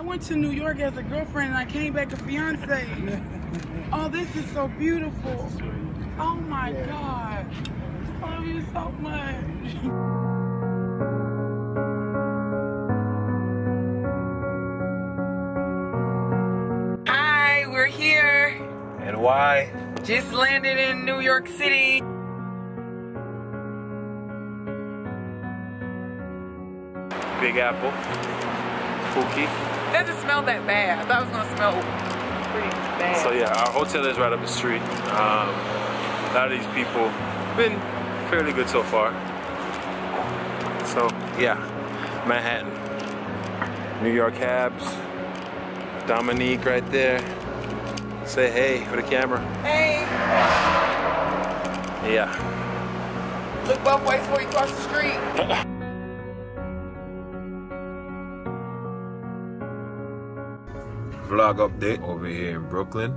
I went to New York as a girlfriend and I came back a fiance. Oh, this is so beautiful. Oh my God. I love you so much. Why? Just landed in New York City. Big Apple. Pookie. It doesn't smell that bad. I thought it was gonna smell pretty bad. So yeah, our hotel is right up the street. A lot of these people have been fairly good so far. So yeah, Manhattan. New York cabs. Dominique right there. Say hey for the camera. Hey. Yeah. Look both ways before you cross the street. Vlog update over here in Brooklyn.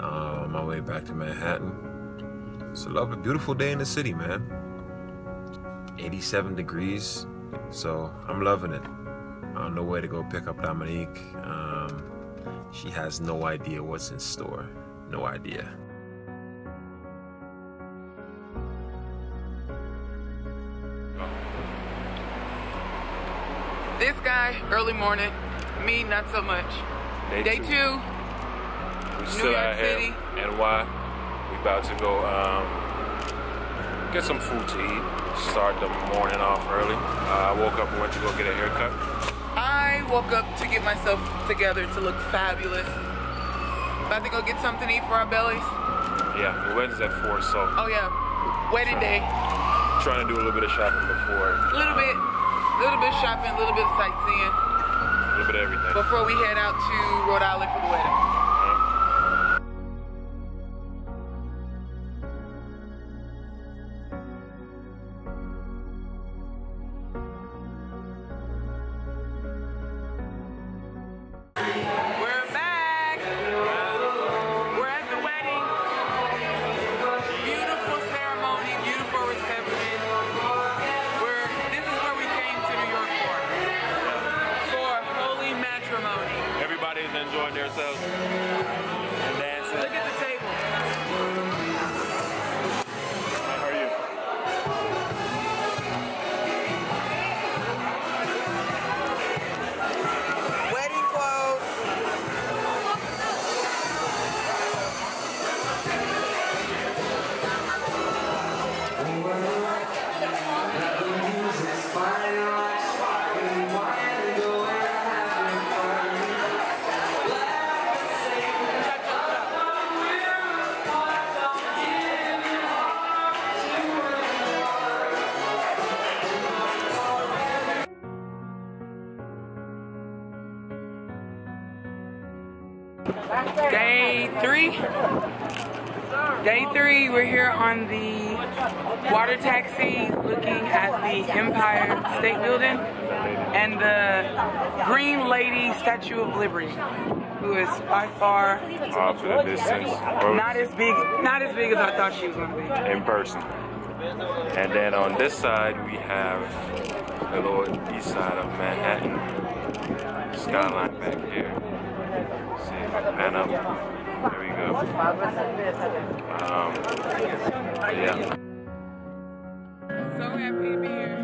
On my way back to Manhattan. It's a lovely, beautiful day in the city, man. 87 degrees. So I'm loving it. I don't know where to go pick up Dominique. She has no idea what's in store. No idea. This guy, early morning. Me, not so much. Day two. We're still out here. NY. We're about to go get some food to eat. Start the morning off early. I woke up and went to go get a haircut. I woke up to get myself together to look fabulous. About to go get something to eat for our bellies. Yeah, the wedding's at 4, so. Oh yeah, wedding day. Trying to do a little bit of shopping before. A little bit, shopping, a little bit of sightseeing. A little bit of everything. Before we head out to Rhode Island for the wedding. Day 3, we're here on the water taxi looking at the Empire State Building and the Green Lady Statue of Liberty, who is by far not as big as I thought she was going to be. In person. And then on this side, we have the lower east side of Manhattan. Skyline back here. See if I can pan up. There we go. Yeah. So happy to be here.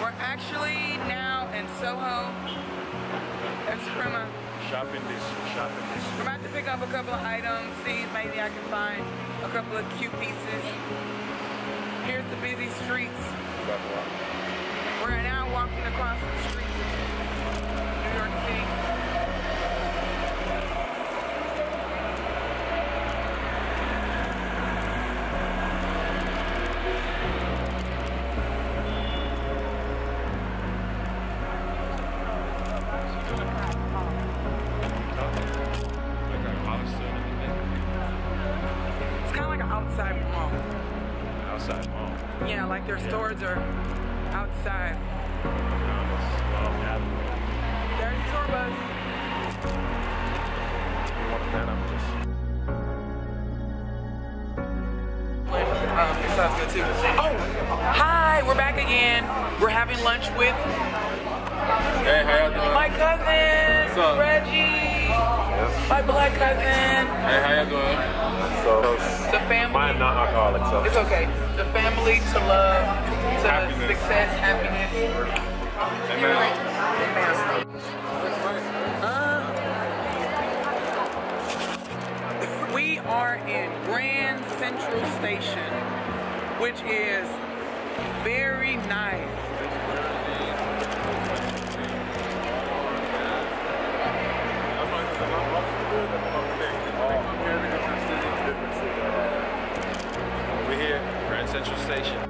We're actually now in Soho, that's Krum. Shopping dish. We're about to pick up a couple of items, see if maybe I can find a couple of cute pieces. Here's the busy streets. We're now walking across the streets of New York City. Yeah, like their stores are outside. There's a tour bus. Oh, hi, we're back again. We're having lunch with my cousin, Reggie. Yes. My black cousin. Hey, how y'all doing? So family. Mine not alcoholic, so. It's okay. The family to love, to happiness. Success, happiness. Amen. We are in Grand Central Station, which is very nice. We're here, Grand Central Station.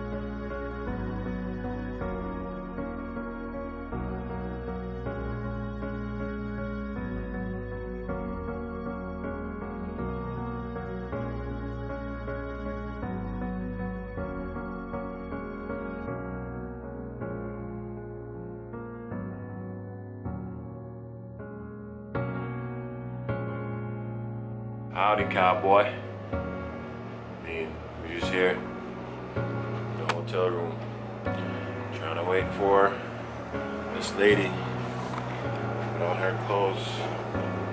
Howdy, cowboy. We're just here in the hotel room trying to wait for this lady to put on her clothes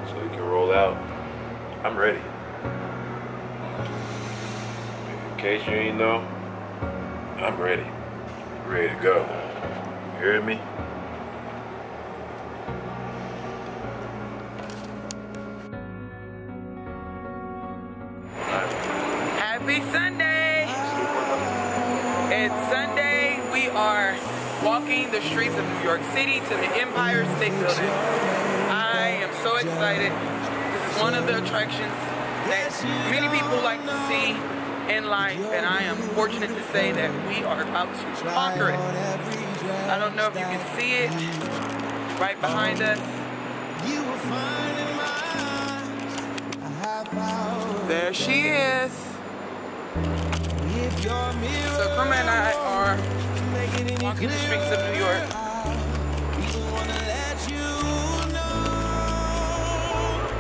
so we can roll out. I'm ready. In case you ain't know, I'm ready. Ready to go. You hear me? Happy Sunday! It's Sunday. We are walking the streets of New York City to the Empire State Building. I am so excited. This is one of the attractions that many people like to see in life, and I am fortunate to say that we are about to conquer it. I don't know if you can see it right behind us. There she is. So Krum and I are walking the streets of New York.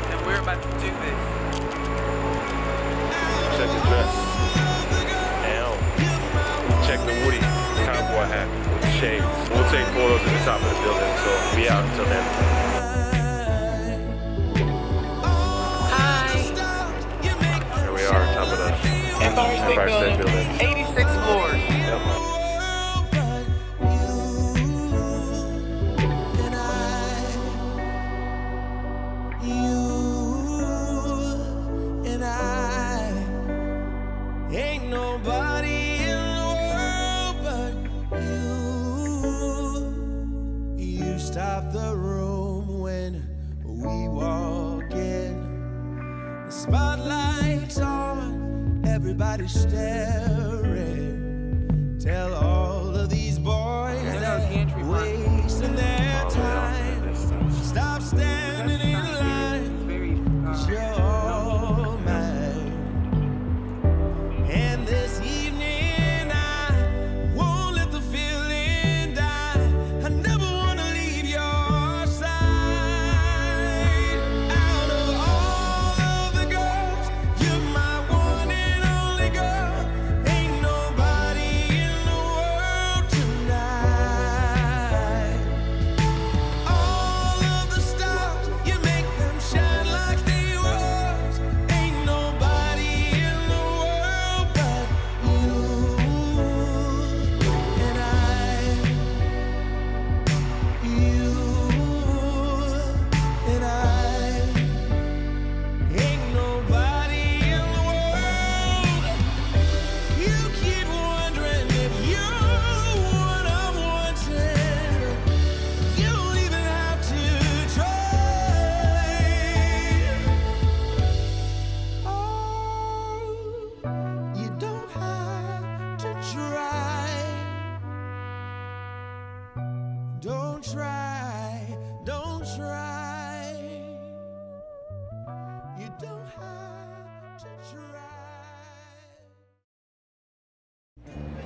And we're about to do this. Check the dress. Now, check the Woody cowboy hat with the shades. We'll take photos at the top of the building, so be out until then. Empire State Building, 86 floors. You and I ain't nobody in the world but you. You stop the room when we walk in. The spotlight's on. Everybody staring. Tell all of these boys that wasting their time. Stop standing in line, 'cause you're all mine. And this evening I won't let the feeling die. I never want to leave your side. Out of all of the girls, you're my one. Hey!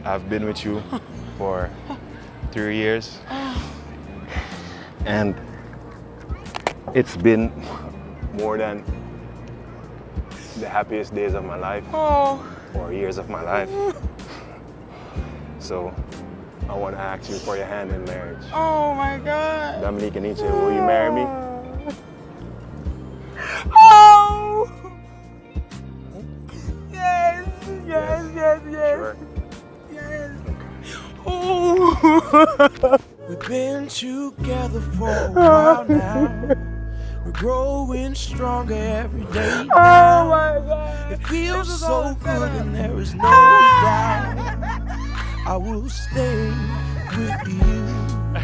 I've been with you for 3 years. And it's been more than the happiest days of my life, or years of my life. So I want to ask you for your hand in marriage. Oh my God. Dominique Aniche, will you marry me? Oh! Yes, yes, yes, yes. Sure. Yes. Oh! We've been together for a while now. We're growing stronger every day now. Oh my God. It feels so good and there is no doubt. I will stay with you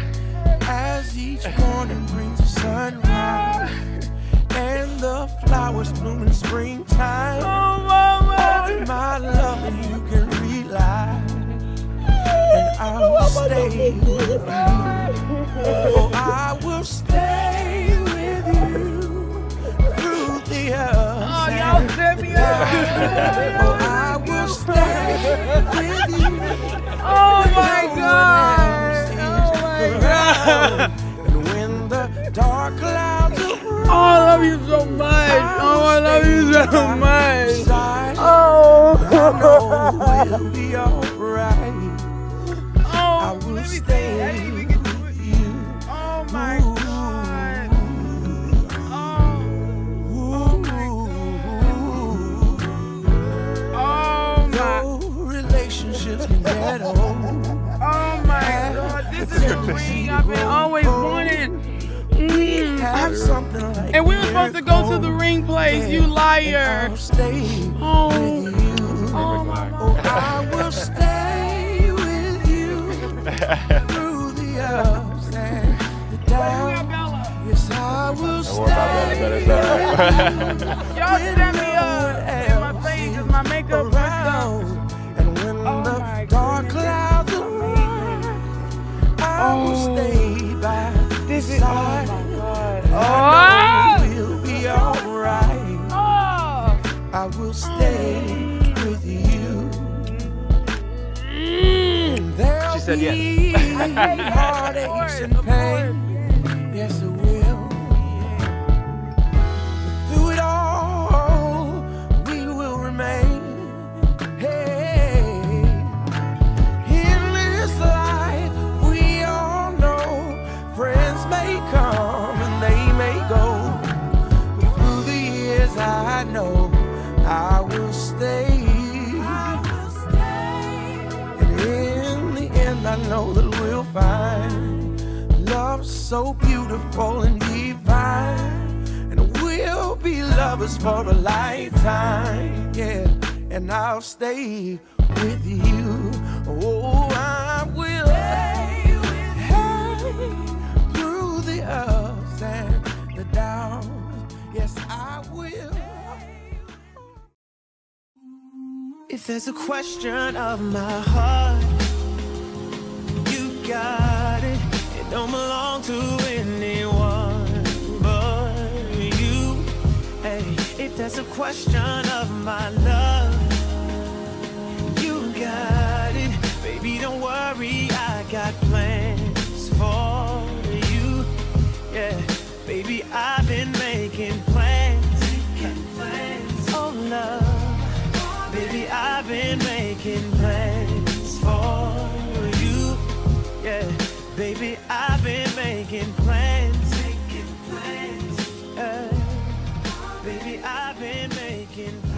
as each morning brings the sunrise and the flowers bloom in springtime. Oh, mama. On my love, and you can rely, and I will stay with you. Oh, I will stay with you through the ups and the downs. Oh, I will stay with you. Oh my God! Oh my God! And when the dark clouds arrive, oh, I love you so much! Oh, I love you so much! Oh! I know we'll be alright. Oh, I will stay with you. Oh my God! Oh my God! Oh my! Relationships can get old. I've been always wanted. And we were supposed to go to the ring place, you liar. Oh my God. I will stay with you through the ups and the downs. Yes, I will stay. Y'all set me up in my face because my makeup is up. And when the dark clouds stay by this side. Oh my God. I know we'll be alright. Oh. I will stay with you. There'll she said be yes. Heartaches and pain. Yes, it will. But through it all, we will remain. I know I will stay. And in the end, I know that we'll find love so beautiful and divine. And we'll be lovers for a lifetime. Yeah, and I'll stay with you. Oh, I will stay with you through the ups and the downs. Yes, I will. If there's a question of my heart, you got it. It don't belong to anyone but you. Hey, if there's a question of my love, you got it. Baby, don't worry, I got plans for you. Yeah, baby, I've been making plans, oh love, baby, I've been making plans for you, yeah, baby, I've been making plans, yeah, baby, I've been making plans.